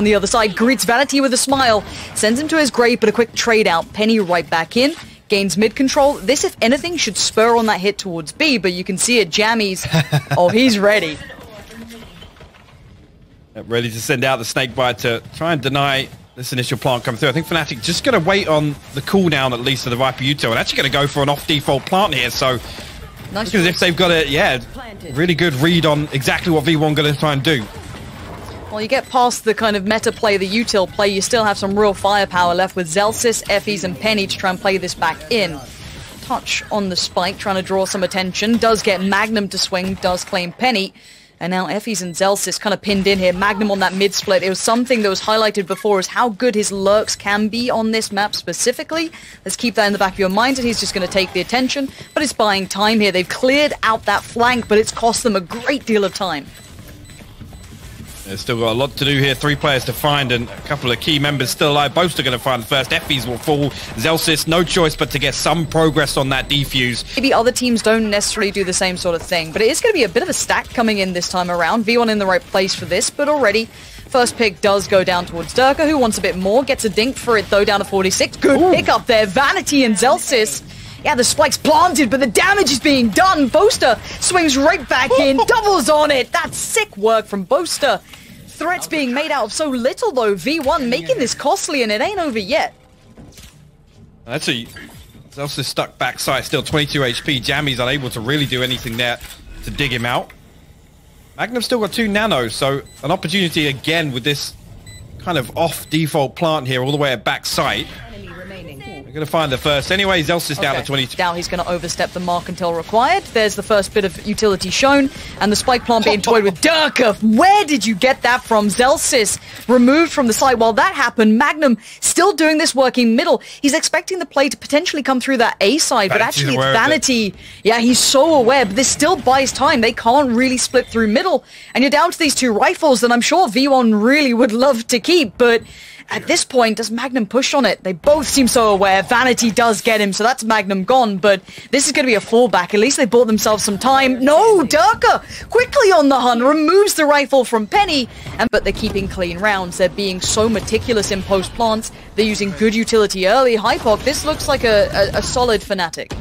on the other side, greets Vanity with a smile, sends him to his grave, but a quick trade out. Penny right back in, gains mid-control. This, if anything, should spur on that hit towards B, but you can see it, Jammies. Oh, he's ready. Ready to send out the snakebite to try and deny this initial plant coming through. I think Fnatic just going to wait on the cooldown, at least, of the Viper Util, and actually going to go for an off-default plant here, so... Nice. Because if they've got a, yeah, really good read on exactly what V1 going to try and do. Well, you get past the kind of meta play, the util play, you still have some real firepower left with Zellsis, Effys, and Penny to try and play this back in. Touch on the spike, trying to draw some attention. Does get Magnum to swing, does claim Penny. And now Effys and Zellsis kind of pinned in here. Magnum on that mid-split. It was something that was highlighted before, is how good his lurks can be on this map specifically. Let's keep that in the back of your mind, and he's just going to take the attention. But it's buying time here. They've cleared out that flank, but it's cost them a great deal of time. They've still got a lot to do here. Three players to find, and a couple of key members still alive. Boaster going to find first. Effys will fall. Zellsis, no choice but to get some progress on that defuse. Maybe other teams don't necessarily do the same sort of thing, but it is going to be a bit of a stack coming in this time around. V1 in the right place for this, but already first pick does go down towards Derke, who wants a bit more. Gets a dink for it, though, down to 46. Good Ooh. Pick up there. Vanity and Zellsis. Yeah, the spike's planted, but the damage is being done. Boaster swings right back in, doubles on it. That's sick work from Boaster. Threats being made out of so little, though. V1 making this costly, and it ain't over yet. Actually, Zellsis stuck backside, still 22 HP. Jammies unable to really do anything there to dig him out. Magnum's still got 2 nanos, so an opportunity again with this kind of off-default plant here all the way at backside. We're going to find the first. Anyway, Zellsis down to 22. Now he's going to overstep the mark until required. There's the first bit of utility shown, and the spike plant being toyed with. Derke, where did you get that from? Zellsis removed from the site. While that happened, Magnum still doing this working middle. He's expecting the play to potentially come through that A side, but actually it's Vanity. Yeah, he's so aware, but this still buys time. They can't really split through middle, and you're down to these 2 rifles that I'm sure V1 really would love to keep, but... at this point, does Magnum push on it? They both seem so aware. Vanity does get him, so that's Magnum gone, but this is going to be a fallback. At least they bought themselves some time. No, Derke quickly on the hunt, removes the rifle from Penny, but they're keeping clean rounds. They're being so meticulous in post-plants. They're using good utility early. Hypog, this looks like a solid Fnatic.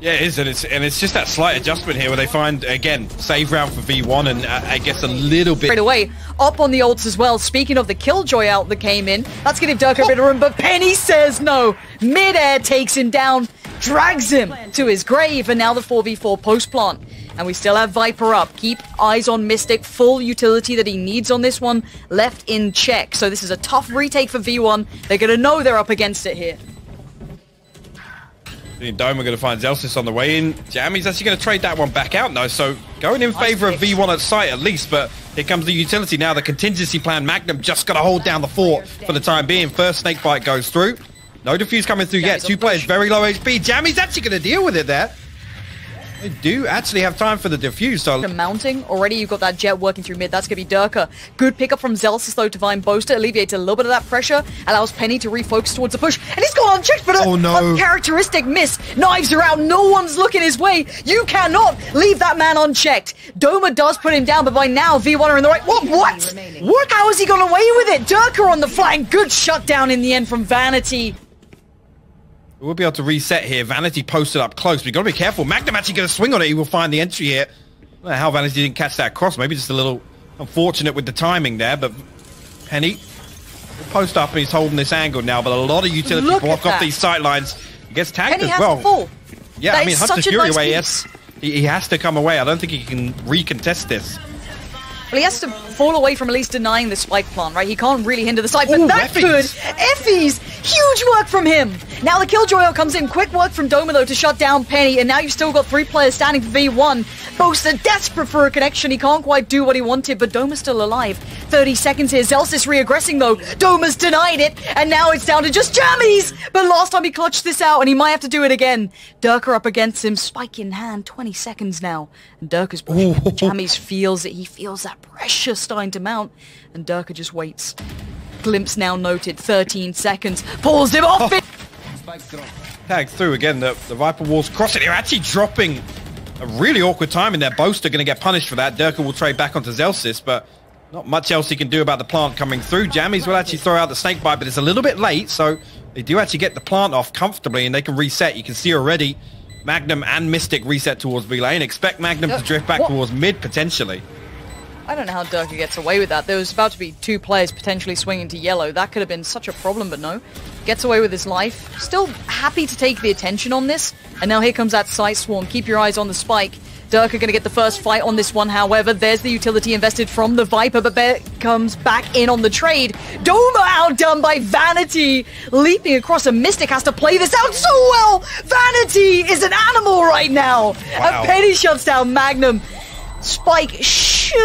Yeah, it is, and it's just that slight adjustment here where they find, again, save round for V1 and I guess a little bit... straight away, up on the ults as well. Speaking of the Killjoy out that came in, that's going to give Derke a bit of room, but Penny says no. Mid-air takes him down, drags him to his grave, and now the 4v4 post-plant. And we still have Viper up. Keep eyes on Mystic. Full utility that he needs on this one, left in check. So this is a tough retake for V1. They're going to know they're up against it here. Doma going to find Zellsis on the way in. Jammies actually going to trade that one back out now, so going in favour of V1 at sight at least, but here comes the utility now. The contingency plan, Magnum just got to hold down the fort for the time being. First snake bite goes through. No defuse coming through yet. Two players, very low HP. Jammies actually going to deal with it there. They do actually have time for the defuse, so... mounting. Already you've got that jet working through mid. That's going to be Derke. Good pickup from Zellsis, though, to find Boaster. Alleviates a little bit of that pressure. Allows Penny to refocus towards the push. And he's gone unchecked, but a uncharacteristic miss. Knives are out. No one's looking his way. You cannot leave that man unchecked. Doma does put him down, but by now, V1 are in the right... What? How has he gone away with it? Derke on the flank. Good shutdown in the end from Vanity. We'll be able to reset here. Vanity posted up close. We've got to be careful. Magnum actually going to swing on it. He will find the entry here. I don't know how Vanity didn't catch that cross. Maybe just a little unfortunate with the timing there. But Penny will post up, and he's holding this angle now. But a lot of utility block off these sight lines. He gets tagged as well. Full. Yeah, I mean, Hunter's Fury away. Yes, he has to come away. I don't think he can recontest this. Well, he has to fall away from at least denying the spike plant, right? He can't really hinder the side, but that's good. Effys, huge work from him. Now the Killjoy comes in. Quick work from Doma, though, to shut down Penny, and now you've still got 3 players standing for V1. Boaster desperate for a connection. He can't quite do what he wanted, but Doma's still alive. 30 seconds here. Zellsis re-aggressing, though. Doma's denied it, and now it's down to just Jammies. But last time he clutched this out, and he might have to do it again. Derke up against him, spike in hand. 20 seconds now, and Derke's pushing. Jammies feels it. He feels that pressure starting to mount, and Derke just waits. Glimpse now noted, 13 seconds, pulls him off it! Tag through again, the Viper walls crossing. They're actually dropping a really awkward time in there. Boaster going to get punished for that. Derke will trade back onto Zellsis, but Not much else he can do about the plant coming through. Jammies will actually throw out the snake bite, but it's a little bit late, so they do actually get the plant off comfortably, and they can reset. You can see already Magnum and Mystic reset towards V-Lane. Expect Magnum to drift back towards mid, potentially. I don't know how Derke gets away with that. There was about to be two players potentially swinging to yellow. That could have been such a problem, but no. Gets away with his life. Still happy to take the attention on this. And now here comes that Sight Swarm. Keep your eyes on the spike. Derke are going to get the first fight on this one, however. There's the utility invested from the Viper, but Bear comes back in on the trade. Doma outdone by Vanity. Leaping across, a Mystic has to play this out so well. Vanity is an animal right now. Wow. And Penny shuts down Magnum. Spike should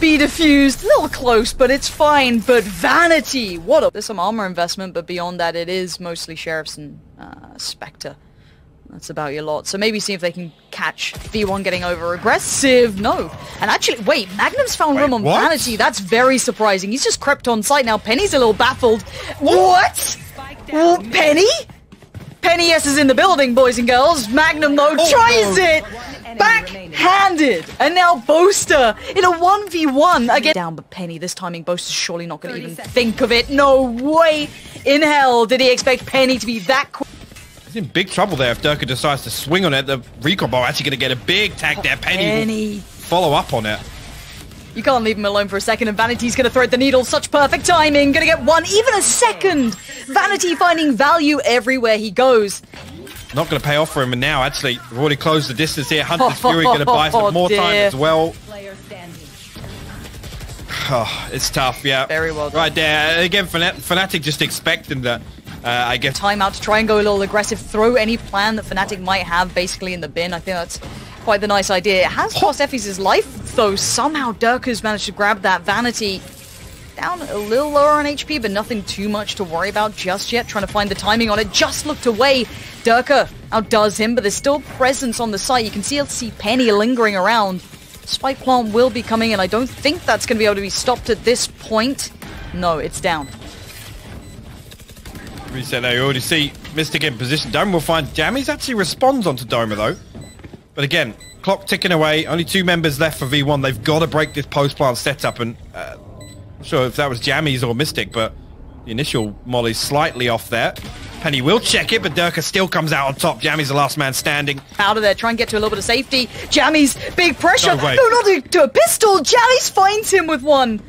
be diffused. A little close, but it's fine. But Vanity, what a... There's some armor investment, but beyond that, it is mostly Sheriffs and Spectre. That's about your lot. So maybe see if they can catch V1 getting over aggressive. No. And actually, wait, Magnum's found room on Vanity. That's very surprising. He's just crept on site now. Penny's a little baffled. What? Oh, Penny? Penny S is in the building, boys and girls. Magnum, though, tries it. Backhanded, and now Boaster in a 1v1 again. Down, but Penny, this timing, Boaster's surely not going to even think of it. No way in hell did he expect Penny to be that quick. He's in big trouble there if Derke decides to swing on it. The recoil ball actually going to get a big tag there. Penny will follow up on it. You can't leave him alone for a second, and Vanity's going to thread the needle. Such perfect timing. Going to get one, even a second. Vanity finding value everywhere he goes. Not going to pay off for him, and now actually we've already closed the distance here. Hunter's Fury going to buy some more time as well. Oh, it's tough, yeah. Very well done. Right there, again, Fnatic just expecting that, I guess. Timeout to try and go a little aggressive, throw any plan that Fnatic might have basically in the bin. I think that's quite the nice idea. It has cost Effys' life, though. Somehow Derke's managed to grab that. Vanity down a little lower on HP, but nothing too much to worry about just yet. Trying to find the timing on it. Just looked away. Derke outdoes him, but there's still presence on the site. You can still see Penny lingering around. Spike plant will be coming in. I don't think that's going to be able to be stopped at this point. No, it's down. Reset there. You already see Mystic in position. Doma will find Jammies actually responds onto Doma, though. But again, clock ticking away. Only two members left for V1. They've got to break this post plant setup and... sure if that was Jammies or Mystic, but the initial molly's slightly off there. Penny will check it, but Derke still comes out on top. Jammies the last man standing. Out of there, try and get to a little bit of safety. Jammies, big pressure. No, not to a pistol. Jammies finds him with one.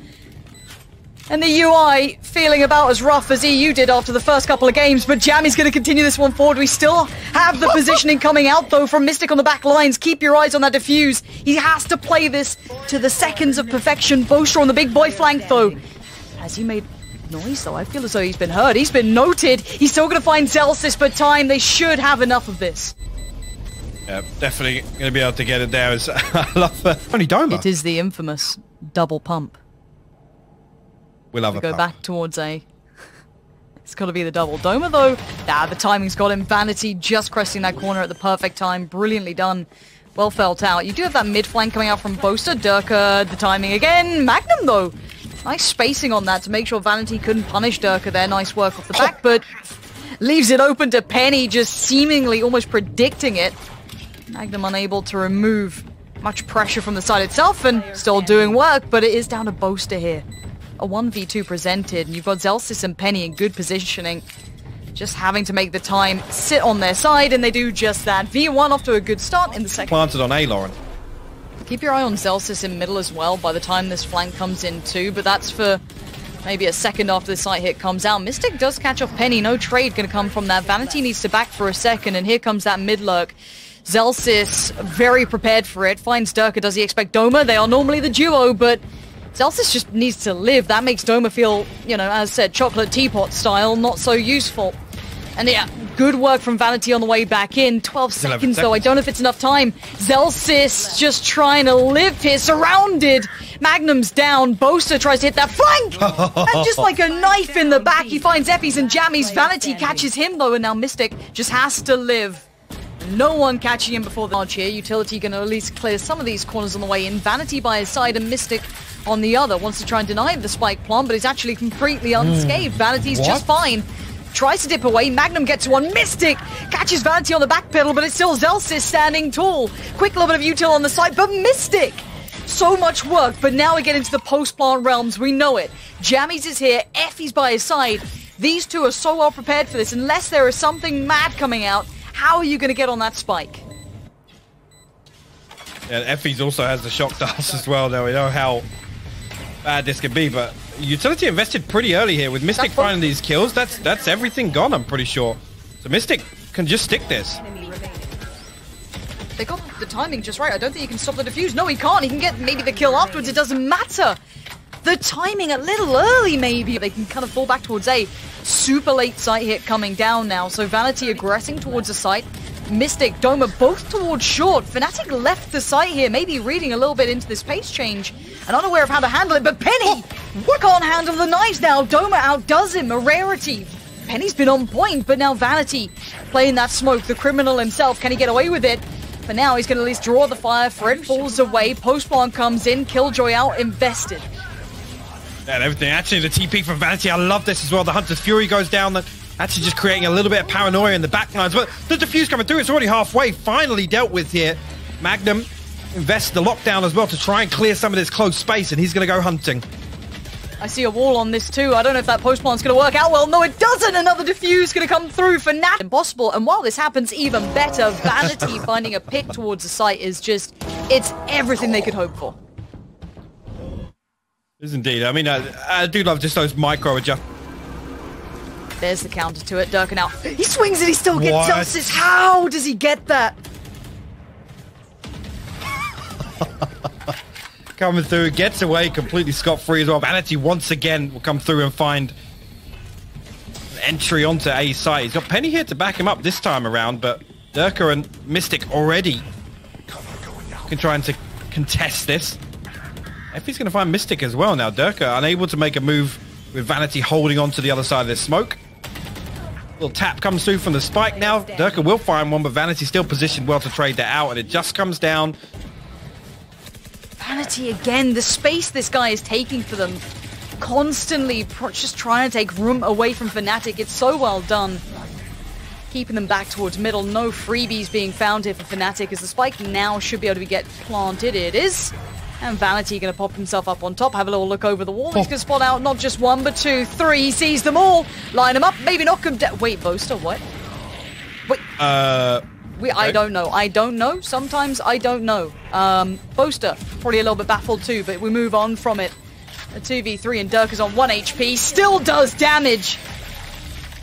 And the UI feeling about as rough as EU did after the first couple of games, but Jammies going to continue this one forward. We still have the positioning coming out, though, from Mystic on the back lines. Keep your eyes on that defuse. He has to play this to the seconds of perfection. Boaster on the big boy flank, though. Has he made noise, though? I feel as though he's been heard. He's been noted. He's still going to find Zellsis for time. They should have enough of this. Yeah, definitely going to be able to get it there. I love only Doma. It is the infamous double pump. We'll have a go back towards A. It's got to be the double. Doma, though, the timing's got him. Vanity just cresting that corner at the perfect time. Brilliantly done. Well felt out. You do have that mid-flank coming out from Boaster. Derke, the timing again. Magnum, though. Nice spacing on that to make sure Vanity couldn't punish Derke there. Nice work off the back, but leaves it open to Penny, just seemingly almost predicting it. Magnum unable to remove much pressure from the side itself and still doing work, but it is down to Boaster here. A 1v2 presented, and you've got Zellsis and Penny in good positioning, just having to make the time sit on their side, and they do just that. V1 off to a good start in the second. Planted on A, Lauren. Keep your eye on Zellsis in middle as well by the time this flank comes in too, but that's for maybe a second after the site hit comes out. Mystic does catch off Penny, no trade going to come from that. Vanity needs to back for a second, and here comes that mid lurk. Zellsis very prepared for it, finds Derke. Does he expect Doma? They are normally the duo, but... Zellsis just needs to live. That makes Doma feel, you know, as said, chocolate teapot style, not so useful. And yeah, good work from Vanity on the way back in. 12 seconds, though. I don't know if it's enough time. Zellsis just trying to live here. Surrounded. Magnum's down. Boaster tries to hit that flank. And just like a knife in the back, he finds Effys and Jammies. Vanity catches him, though, and now Mystic just has to live. No one catching him before the charge here. Utility going to at least clear some of these corners on the way in. Vanity by his side and Mystic on the other. Wants to try and deny the spike plant, but is actually completely unscathed. Vanity's just fine. Tries to dip away. Magnum gets one. Mystic catches Vanity on the back pedal, but it's still Zellsis standing tall. Quick little bit of util on the side, but Mystic So much work, but now we get into the post-plant realms. We know it. Jammies is here. Effys by his side. These two are so well prepared for this. Unless there is something mad coming out, how are you going to get on that spike? Yeah, Effys also has the shock dart as well, though. We know how bad this could be, but Utility invested pretty early here. With Mystic finding these kills, that's everything gone, I'm pretty sure. So Mystic can just stick this. They got the timing just right. I don't think he can stop the defuse. No, he can't. He can get maybe the kill afterwards. It doesn't matter. The timing a little early, maybe. They can kind of fall back towards A. Super late site hit coming down now. So Vanity aggressing towards the site. Mystic, Doma, both towards short. Fnatic left the site here, maybe reading a little bit into this pace change and unaware of how to handle it. But Penny can't handle the knives now. Doma outdoes him, a rarity. Penny's been on point, but now Vanity playing that smoke. The criminal himself, can he get away with it? For now, he's going to at least draw the fire for it. Falls away. Postplan comes in. Killjoy out, invested. Yeah, and everything. Actually, the TP from Vanity. I love this as well. The Hunter's Fury goes down. That actually just creating a little bit of paranoia in the backlines. But the defuse coming through. It's already halfway. Finally dealt with here. Magnum invests the lockdown as well to try and clear some of this closed space. And he's going to go hunting. I see a wall on this too. I don't know if that postplan's going to work out well. No, it doesn't. Another defuse going to come through for Nat. Impossible. And while this happens, even better. Vanity finding a pick towards the site is just, it's everything they could hope for. It is indeed. I mean, I do love just those micro adjustments. There's the counter to it. Derke now. He swings and he still gets Zellsis. How does he get that? Coming through, gets away completely scot-free as well. Vanity once again will come through and find an entry onto A site. He's got Penny here to back him up this time around, but Derke and Mystic already can try and to contest this. Effy's going to find Mystic as well now. Derke unable to make a move with Vanity holding on to the other side of this smoke. Little tap comes through from the spike now. Derke will find one, but Vanity still positioned well to trade that out, and it just comes down. Vanity again, the space this guy is taking for them, constantly just trying to take room away from Fnatic. It's so well done, keeping them back towards middle. No freebies being found here for Fnatic as the spike now should be able to get planted. It is, and Vanity going to pop himself up on top, have a little look over the wall. He's going to spot out not just one, but two, three. He sees them all, line them up, maybe knock them down. Wait, Boaster, what? Wait. I don't know. I don't know. Sometimes I don't know. Boaster, probably a little bit baffled too, but we move on from it. A 2v3 and Derke is on 1 HP. Still does damage.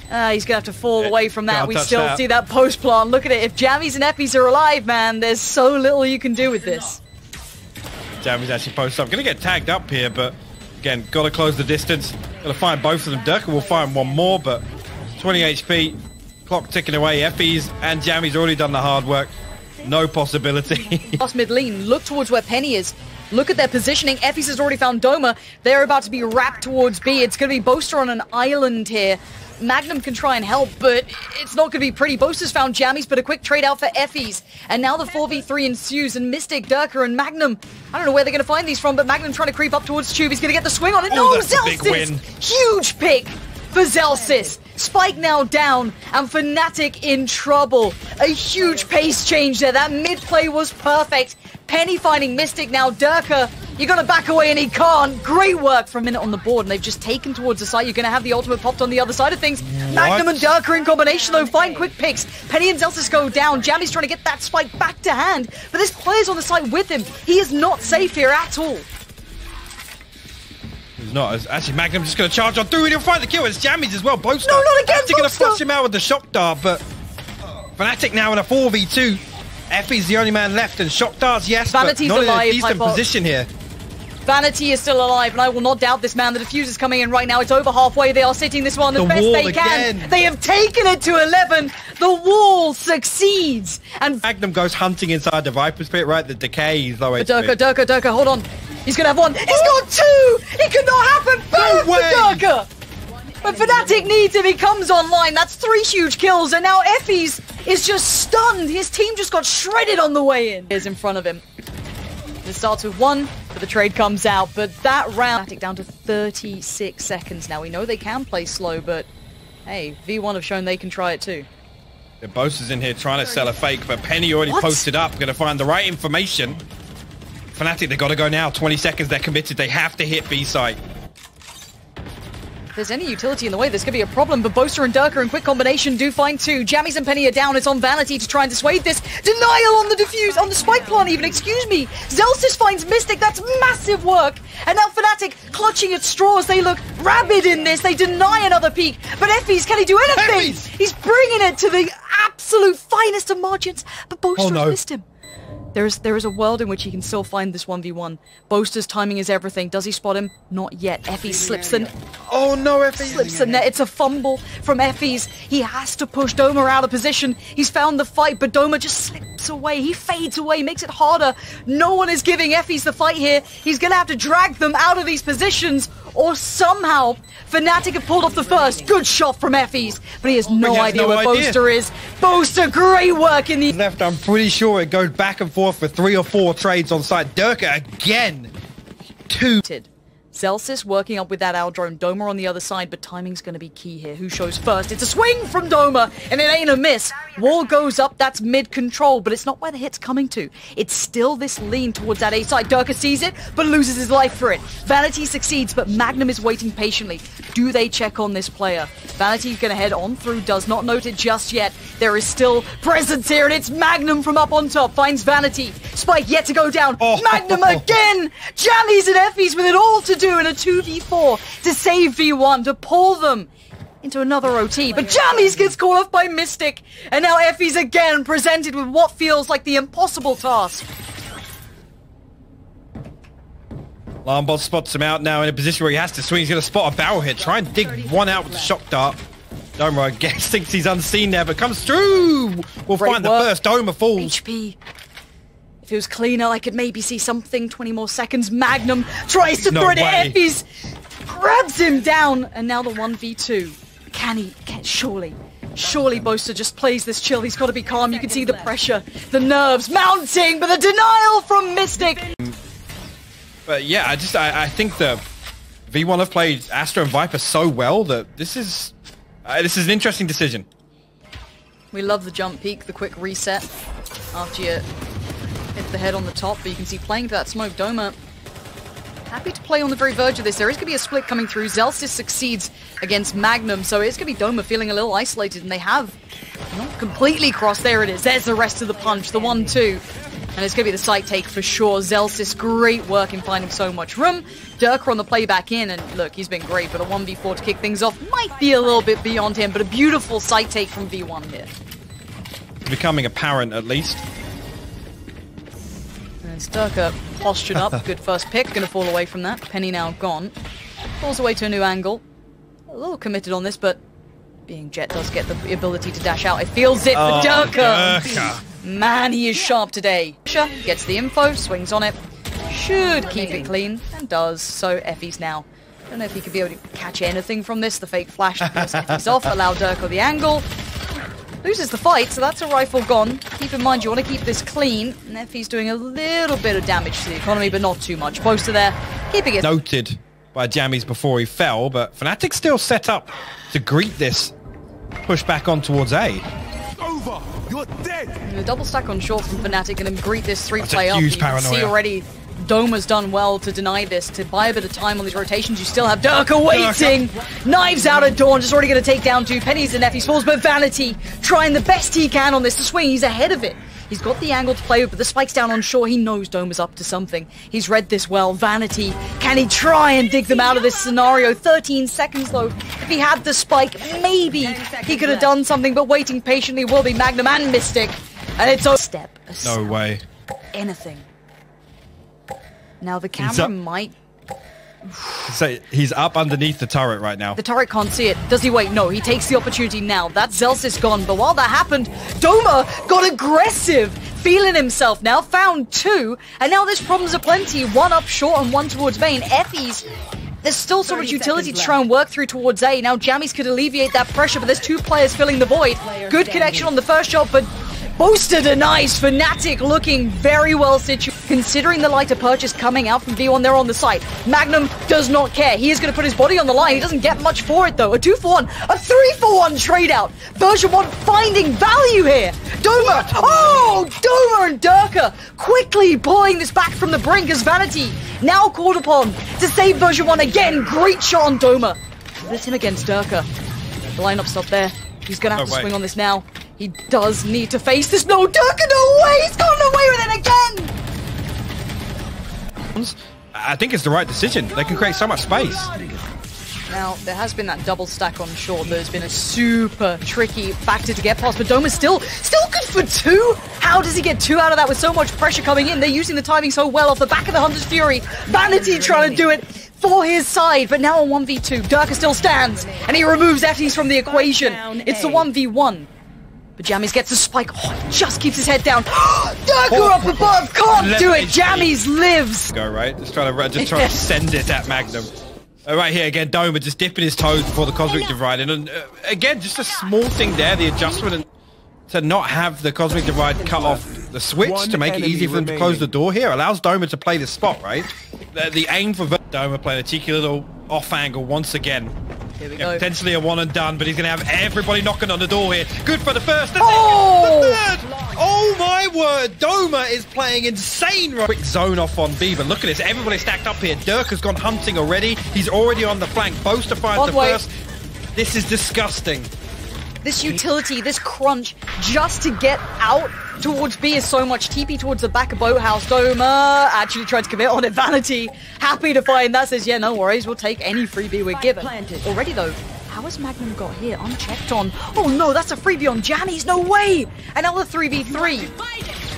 He's going to have to fall away from that. We still see that post plant. Look at it. If Jammies and Effys are alive, man, there's so little you can do with this. Jammies actually posts up. Going to get tagged up here, but again, got to close the distance. Got to find both of them. Derke will find one more, but 20 HP. Clock ticking away. Effys and Jammies already done the hard work. No possibility. Cross mid lane. Look towards where Penny is. Look at their positioning. Effys has already found Doma. They're about to be wrapped towards B. It's going to be Boaster on an island here. Magnum can try and help, but it's not going to be pretty. Boaster's found Jammies, but a quick trade out for Effys. And now the 4v3 ensues, and Mystic, Derke, and Magnum. I don't know where they're going to find these from, but Magnum trying to creep up towards Tube. He's going to get the swing on it. Oh, no, Zellsis! Huge pick for Zellsis. Spike now down, and Fnatic in trouble. A huge pace change there. That mid-play was perfect. Penny finding Mystic now. Derke, you're going to back away, and he can't. Great work for a minute on the board, and they've just taken towards the site. You're going to have the ultimate popped on the other side of things. What? Magnum and Derke in combination, though. Find quick picks. Penny and Zellsis go down. Jammies trying to get that spike back to hand, but this player's on the site with him. He is not safe here at all. Actually, Magnum just going to charge on through and he'll find the kill. It's Jammies as well. Boaster. No, not again. They're going to flush him out with the shock dart, but Fnatic now in a 4v2. Effy's the only man left, and shock darts, yes, Vanity's but not alive, in a decent position here. Vanity is still alive, and I will not doubt this man. The defuse is coming in right now. It's over halfway. They are sitting this one as best they can. Again. They have taken it to 11. The wall succeeds. And Magnum goes hunting inside the Viper's pit, right? The decay is low. Derke, hold on. He's going to have one. He's got two. It could not happen. Boom for Derke. But Fnatic needs him. He comes online. That's three huge kills. And now Effys is just stunned. His team just got shredded on the way in. Is in front of him. It starts with one, but the trade comes out. But that round, Fnatic down to 36 seconds now. We know they can play slow, but hey, V1 have shown they can try it too. The Boaster's in here trying to sell a fake, but Penny already posted up. Going to find the right information. Fnatic, they gotta go now. 20 seconds, they're committed. They have to hit B site. If there's any utility in the way, this could be a problem, but Boaster and Derke in quick combination do find two. Jammies and Penny are down. It's on Vanity to try and dissuade this. Denial on the defuse, on the spike plant even, excuse me. Zellsis finds Mystic, that's massive work. And now Fnatic clutching at straws. They look rabid in this. They deny another peak. But Effys, can he do anything? Effys! He's bringing it to the absolute finest of margins, but Boaster has missed him. There is a world in which he can still find this 1v1. Boaster's timing is everything. Does he spot him? Not yet. Effys slips in. Oh no, Effys slips in there. It's a fumble from Effys. He has to push Doma out of position. He's found the fight, but Doma just slips away. He fades away, makes it harder. No one is giving Effys the fight here. He's going to have to drag them out of these positions, or somehow Fnatic have pulled off the first. Good shot from Effys, but he has no idea where Boaster is. Boaster, great work in the left. I'm pretty sure it goes back and forth for 3 or 4 trades on site. Derke again. 2. Zellsis working up with that owl drone. Doma on the other side, but timing's going to be key here. Who shows first? It's a swing from Doma, and it ain't a miss. Wall goes up. That's mid-control, but it's not where the hit's coming to. It's still this lean towards that A side. Derke sees it, but loses his life for it. Vanity succeeds, but Magnum is waiting patiently. Do they check on this player? Vanity's going to head on through. Does not note it just yet. There is still presence here, and it's Magnum from up on top. Finds Vanity. Spike yet to go down. Oh. Magnum again. Jammies and Effys with it all to do in a 2v4 to save V1, to pull them into another OT. But Jammies gets called off by Mystic, and now Effys again presented with what feels like the impossible task. Lambot spots him out now in a position where he has to swing. He's going to spot a barrel here. Try and dig one out with the shock dart. Doma again thinks he's unseen there, but comes through. We'll find the first. Doma falls. HP. If it was cleaner, I could maybe see something. 20 more seconds. Magnum tries to thread it. Effys grabs him down, and now the 1v2. Can he? Surely Boaster just plays this chill. He's got to be calm. You can see the pressure, the nerves mounting, but the denial from Mystic. But yeah, I think the V1 have played Astra and Viper so well that this is an interesting decision. We love the jump peak, the quick reset after you hit the head on the top, but you can see playing to that smoke. Doma happy to play on the very verge of this. There is going to be a split coming through. Zellsis succeeds against Magnum, so it's going to be Doma feeling a little isolated, and they have not completely crossed. There it is. There's the rest of the punch, the 1-2. And it's going to be the site take for sure. Zellsis, great work in finding so much room. Derke on the play back in, and look, he's been great, but a 1v4 to kick things off might be a little bit beyond him, but a beautiful site take from V1 here. It's becoming apparent, at least. Derke postured up, good first pick, going to fall away from that. Penny now gone. Falls away to a new angle. A little committed on this, but being jet does get the ability to dash out. It feels it for Derke. Man, he is sharp today. Gets the info, swings on it. Should keep it clean, and does. So Effys now. I don't know if he could be able to catch anything from this. The fake flash throws Effys off, allow Derke the angle. Loses the fight, so that's a rifle gone. Keep in mind, you want to keep this clean. And Effys doing a little bit of damage to the economy, but not too much. Boaster there, keeping it. Noted by Jammies before he fell, but Fnatic still set up to greet this push back on towards A. Over. You're dead. And a double stack on short from Fnatic, and then greet this three-play up. You can see already Doma's done well to deny this, to buy a bit of time on these rotations. You still have Derke waiting. Knives out at Dawn, just already going to take down 2. Pennies and Effys falls, but Vanity trying the best he can on this to swing. He's ahead of it. He's got the angle to play with, but the spike's down on shore. He knows Doma's up to something. He's read this well. Vanity, can he try and dig them out of this scenario? 13 seconds, though. If he had the spike, maybe he could have done something, but waiting patiently will be Magnum and Mystic. And it's a step. No way. Anything. Now the camera might... So he's up underneath the turret right now. The turret can't see it. Does he wait? No, he takes the opportunity now. That Zellsis gone. But while that happened, Doma got aggressive, feeling himself now. Found 2. And now there's problems aplenty. 1 up short and 1 towards main. Effys... There's still so much utility to try and work through towards A. Now Jammies could alleviate that pressure, but there's 2 players filling the void. Good connection on the first shot, but Boaster denies. Fnatic looking very well situated. Considering the lighter purchase coming out from V1, they're on the site. Magnum does not care. He is going to put his body on the line. He doesn't get much for it, though. A 2-for-1, a 3-for-1 trade out. Version 1 finding value here. Doma. Oh, Doma and Derke quickly pulling this back from the brink as Vanity now called upon to save Version 1 again. Great shot on Doma. That's him against Derke. The lineup stopped there. He's going to have to swing on this now. He does need to face this. No, Derke, no way! He's gotten away with it again! I think it's the right decision. They can create so much space. Now, there has been that double stack on short that has been a super tricky factor to get past, but Doma's still good for 2? How does he get 2 out of that with so much pressure coming in? They're using the timing so well off the back of the Hunter's Fury. Vanity trying to do it for his side, but now on 1v2. Derke still stands, and he removes Effys from the equation. It's the 1v1. But Jammies gets a spike. Oh, he just keeps his head down. Derke up above. Can't do it. Jammies lives. Go right. Just trying to send it at Magnum. Right here again, Doma just dipping his toes before the Cosmic Divide. And again, just a small thing there, the adjustment and to not have the Cosmic Divide cut off the switch to make it easy for them to close the door here. Allows Doma to play this spot, right? The aim for Doma playing a cheeky little off angle once again. Here we go. Potentially a 1 and done, but he's going to have everybody knocking on the door here. Good for the first, the second, the third. Oh my word, Doma is playing insane. Quick zone off on Beaver. Look at this, everybody stacked up here. Derke has gone hunting already. He's already on the flank. Boaster finds the first. This is disgusting. This utility, this crunch, just to get out towards B is so much. TP towards the back of Boathouse. Doma actually tried to commit on it. Vanity happy to find that, says, yeah, no worries, we'll take any freebie we're given. Already though, how has Magnum got here? Unchecked on. Oh no, that's a freebie on Jammies, no way! Another 3v3.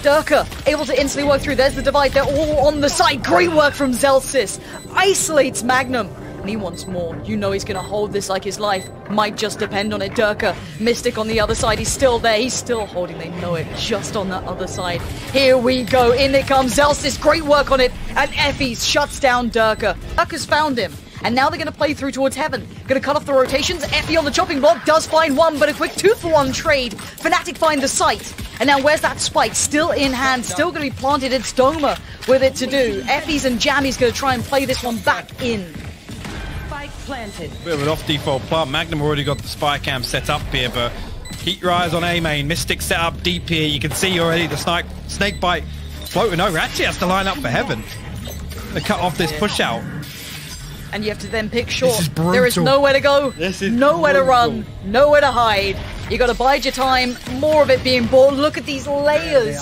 Derke able to instantly work through. There's the divide, they're all on the side. Great work from Zellsis. Isolates Magnum. And he wants more. You know he's going to hold this like his life. Might just depend on it. Derke, Mystic on the other side. He's still there. He's still holding. They know it. Just on that other side. Here we go. In it comes. Zellsis, great work on it. And Effys shuts down Derke. Derke's found him. And now they're going to play through towards heaven. Going to cut off the rotations. Effys on the chopping block does find one, but a quick 2-for-1 trade. Fnatic find the site. And now where's that spike? Still in hand. Still going to be planted. It's Doma with it to do. Effys and Jammies going to try and play this one back in. Planted. Bit of an off-default plant. Magnum already got the spy cam set up here, but Heat Rise on A-Main. Mystic set up deep here. You can see already the snake bite floating over. Actually has to line up for heaven. They cut off this push-out. And you have to then pick short. This is brutal. There is nowhere to go, nowhere to run, nowhere to hide. You got to bide your time. More of it being bought. Look at these layers.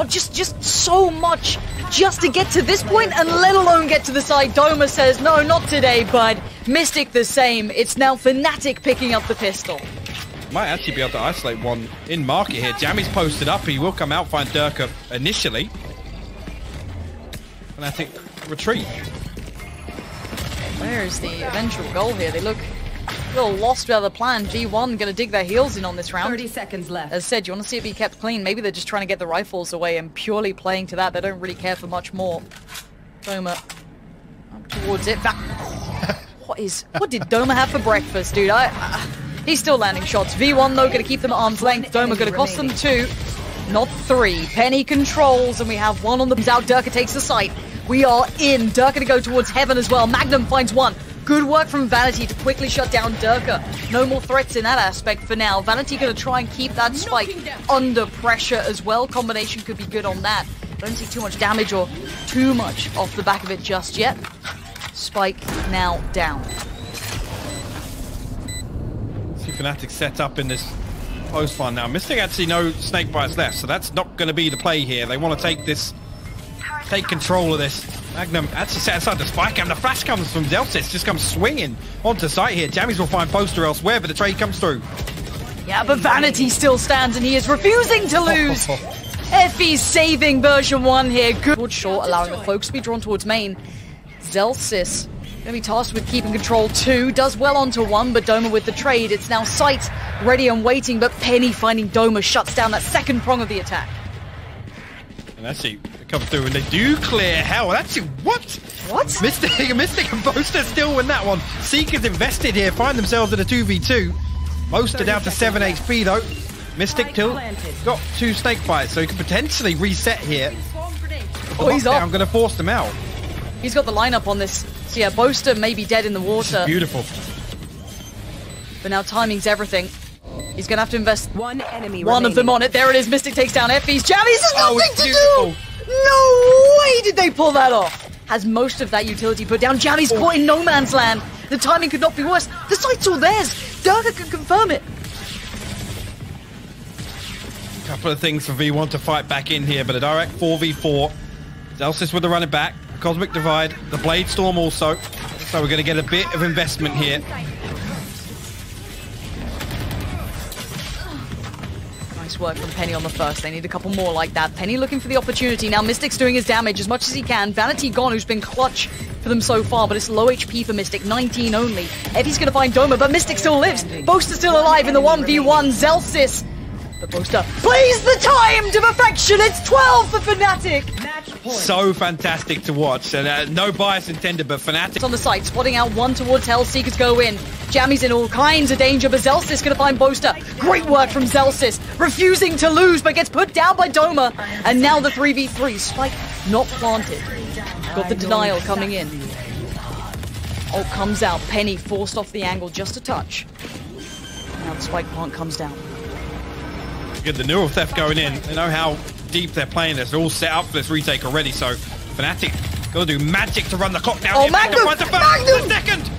Oh, just so much just to get to this point, and let alone get to the side. Doma says, no, not today, bud. Mystic the same. It's now Fnatic picking up the pistol. Might actually be able to isolate one in market here. Jammies posted up. He will come out, find Derke initially. Fnatic retreat. Where is the eventual goal here? They look a little lost without the plan. V1 going to dig their heels in on this round. 30 seconds left. As said, you want to see it be kept clean. Maybe they're just trying to get the rifles away and purely playing to that. They don't really care for much more. Doma up towards it. What did Doma have for breakfast, dude? He's still landing shots. V1, though, going to keep them at arm's length. Doma going to cost them 2, not 3. Penny controls, and we have 1 on the... out. Derke takes the sight. We are in. Derke going to go towards heaven as well. Magnum finds 1. Good work from Vanity to quickly shut down Derke. No more threats in that aspect for now. Vanity going to try and keep that spike under pressure as well. Combination could be good on that. Don't see too much damage or too much off the back of it just yet. Spike now down. See Fnatic set up in this postline now. Mystic actually no snake bites left, so that's not going to be the play here. They want to take control of this. Magnum actually set aside the spike, and the flash comes from Zellsis, just comes swinging onto site here. Jammies will find Boaster elsewhere, but the trade comes through. Yeah, but Vanity still stands, and he is refusing to lose. Effys saving version 1 here. Good short, allowing the folks to be drawn towards main. Zellsis going to be tasked with keeping control 2. Does well onto 1, but Doma with the trade. It's now site ready and waiting, but Penny finding Doma shuts down that second prong of the attack. And actually, they come through and they do clear hell. Actually, what? Mystic and Boaster still win that one. Seekers invested here, find themselves in a 2v2. Boaster down to 7 HP though. Mystic tilt. Got two snake bites, so he could potentially reset here. Oh, he's off. I'm going to force them out. He's got the lineup on this. So yeah, Boaster may be dead in the water. Beautiful. But now timing's everything. He's going to have to invest one of them on it. There it is. Mystic takes down Effys. Jammies has nothing to do. No way did they pull that off. Has most of that utility put down. Jammies caught in no man's land. The timing could not be worse. The site's all theirs. Derke can confirm it. A couple of things for V1 to fight back in here, but a direct 4v4. Zellsis with the running back. Cosmic Divide. The Blade Storm also. So we're going to get a bit of investment here. Work from Penny on the first. They need a couple more like that. Penny looking for the opportunity. Now Mystic's doing his damage as much as he can. Vanity gone, who's been clutch for them so far, but it's low HP for Mystic. 19 only. Effy's gonna find Doma, but Mystic still lives. Boaster still alive in the 1v1. Zellsis. But Boaster plays the timed of affection. It's 12 for Fnatic. So fantastic to watch, and no bias intended, but Fnatic. It's on the site, spotting out one towards Hell. Seekers go in. Jammies in all kinds of danger, but Zellsis gonna find Boaster. Great work from Zellsis, refusing to lose, but gets put down by Doma. And now the 3v3, spike not planted. Got the denial coming in. Oh, comes out. Penny forced off the angle just a touch. Now the spike plant comes down. Get the Neural Theft going in. They know how deep they're playing this. They're all set up for this retake already, so Fnatic gotta do magic to run the clock down. Oh, Magnum! Magnum! The second!